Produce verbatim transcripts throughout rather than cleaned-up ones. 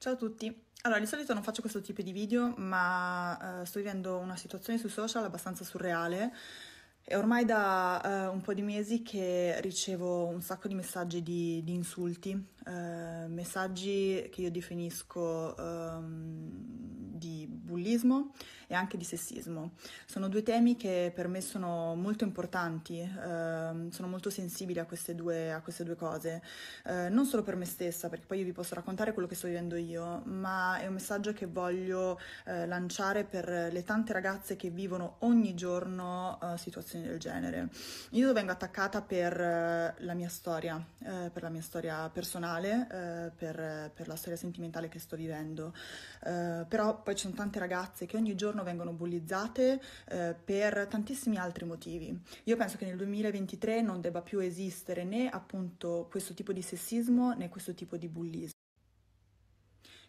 Ciao a tutti. Allora, di solito non faccio questo tipo di video, ma eh, sto vivendo una situazione sui social abbastanza surreale. È ormai da eh, un po' di mesi che ricevo un sacco di messaggi di, di insulti, eh, messaggi che io definisco eh, di bullismo e anche di sessismo. Sono due temi che per me sono molto importanti, eh, sono molto sensibile a queste due, a queste due cose, eh, non solo per me stessa, perché poi io vi posso raccontare quello che sto vivendo io, ma è un messaggio che voglio eh, lanciare per le tante ragazze che vivono ogni giorno eh, situazioni del genere. Io vengo attaccata per la mia storia, eh, per la mia storia personale, eh, per, per la storia sentimentale che sto vivendo, eh, però poi ci sono tante ragazze che ogni giorno vengono bullizzate eh, per tantissimi altri motivi. Io penso che nel duemilaventitré non debba più esistere né appunto questo tipo di sessismo né questo tipo di bullismo.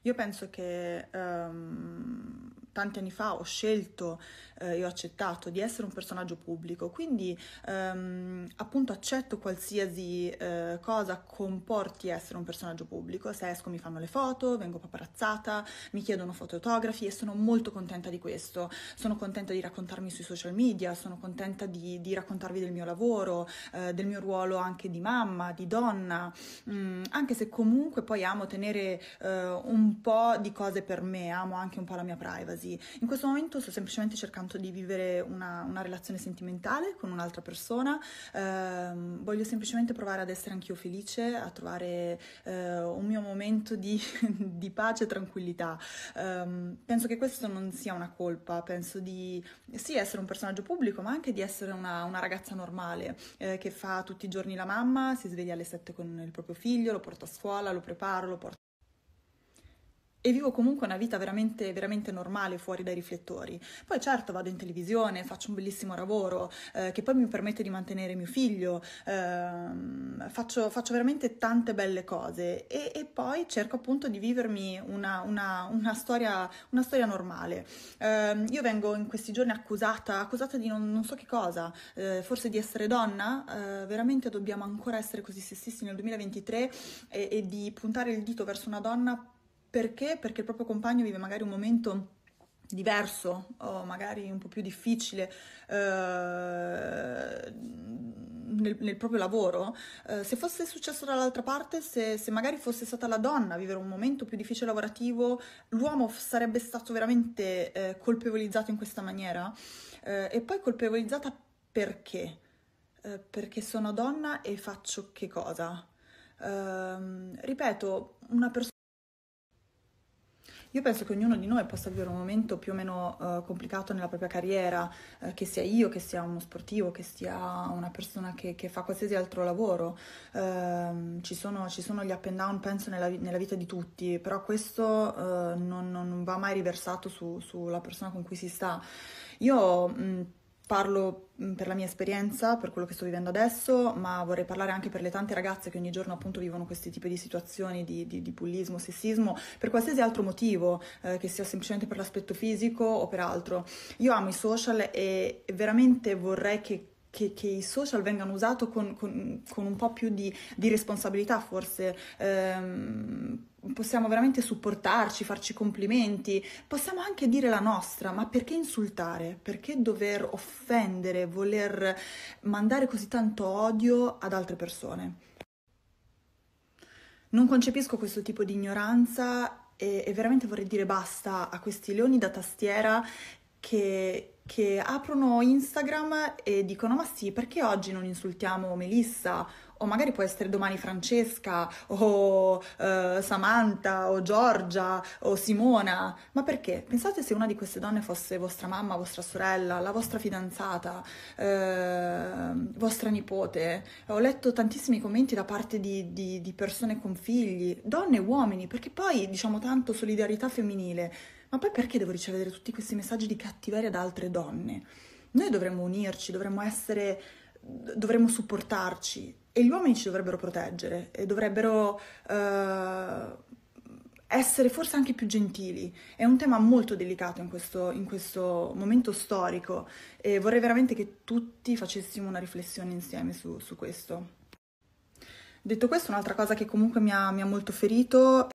Io penso che um, tanti anni fa ho scelto eh, e ho accettato di essere un personaggio pubblico, quindi um, appunto accetto qualsiasi eh, cosa comporti essere un personaggio pubblico. Se esco mi fanno le foto, vengo paparazzata, mi chiedono fotografi e sono molto contenta di questo. Sono contenta di raccontarmi sui social media, sono contenta di, di raccontarvi del mio lavoro, eh, del mio ruolo anche di mamma, di donna, mm, anche se comunque poi amo tenere eh, un un po' di cose per me, amo anche un po' la mia privacy. In questo momento sto semplicemente cercando di vivere una, una relazione sentimentale con un'altra persona, eh, voglio semplicemente provare ad essere anch'io felice, a trovare eh, un mio momento di, di pace e tranquillità. Eh, penso che questo non sia una colpa, penso di sì essere un personaggio pubblico, ma anche di essere una, una ragazza normale, eh, che fa tutti i giorni la mamma, si sveglia alle sette con il proprio figlio, lo porta a scuola, lo prepara, lo porta e vivo comunque una vita veramente, veramente normale fuori dai riflettori. Poi certo vado in televisione, faccio un bellissimo lavoro eh, che poi mi permette di mantenere mio figlio, eh, faccio, faccio veramente tante belle cose e, e poi cerco appunto di vivermi una, una, una, storia, una storia normale. Eh, io vengo in questi giorni accusata, accusata di non, non so che cosa, eh, forse di essere donna, eh, veramente dobbiamo ancora essere così sessisti nel duemilaventitré e, e di puntare il dito verso una donna. Perché? Perché il proprio compagno vive magari un momento diverso o magari un po' più difficile eh, nel, nel proprio lavoro. Eh, se fosse successo dall'altra parte, se, se magari fosse stata la donna a vivere un momento più difficile lavorativo, l'uomo sarebbe stato veramente eh, colpevolizzato in questa maniera. Eh, e poi colpevolizzata perché? Eh, perché sono donna e faccio che cosa? Eh, ripeto, una persona... Io penso che ognuno di noi possa vivere un momento più o meno uh, complicato nella propria carriera, uh, che sia io, che sia uno sportivo, che sia una persona che, che fa qualsiasi altro lavoro. Uh, ci sono, ci sono gli up and down, penso, nella, nella vita di tutti, però questo uh, non, non va mai riversato su, sulla persona con cui si sta. Io... Mh, Parlo per la mia esperienza, per quello che sto vivendo adesso, ma vorrei parlare anche per le tante ragazze che ogni giorno appunto vivono questi tipi di situazioni di, di, di bullismo, sessismo, per qualsiasi altro motivo, eh, che sia semplicemente per l'aspetto fisico o per altro. Io amo i social e veramente vorrei che Che, che i social vengano usati con, con, con un po' più di, di responsabilità, forse. Ehm, possiamo veramente supportarci, farci complimenti, possiamo anche dire la nostra, ma perché insultare? Perché dover offendere, voler mandare così tanto odio ad altre persone? Non concepisco questo tipo di ignoranza e, e veramente vorrei dire basta a questi leoni da tastiera che... che aprono Instagram e dicono ma sì, perché oggi non insultiamo Melissa? O magari può essere domani Francesca, o eh, Samantha, o Giorgia, o Simona. Ma perché? Pensate se una di queste donne fosse vostra mamma, vostra sorella, la vostra fidanzata, eh, vostra nipote. Ho letto tantissimi commenti da parte di, di, di persone con figli, donne e uomini, perché poi diciamo tanto solidarietà femminile. Ma poi perché devo ricevere tutti questi messaggi di cattiveria da altre donne? Noi dovremmo unirci, dovremmo essere... dovremmo supportarci e gli uomini ci dovrebbero proteggere e dovrebbero eh, essere forse anche più gentili. È un tema molto delicato in questo, in questo momento storico e vorrei veramente che tutti facessimo una riflessione insieme su, su questo. Detto questo, un'altra cosa che comunque mi ha, mi ha molto ferito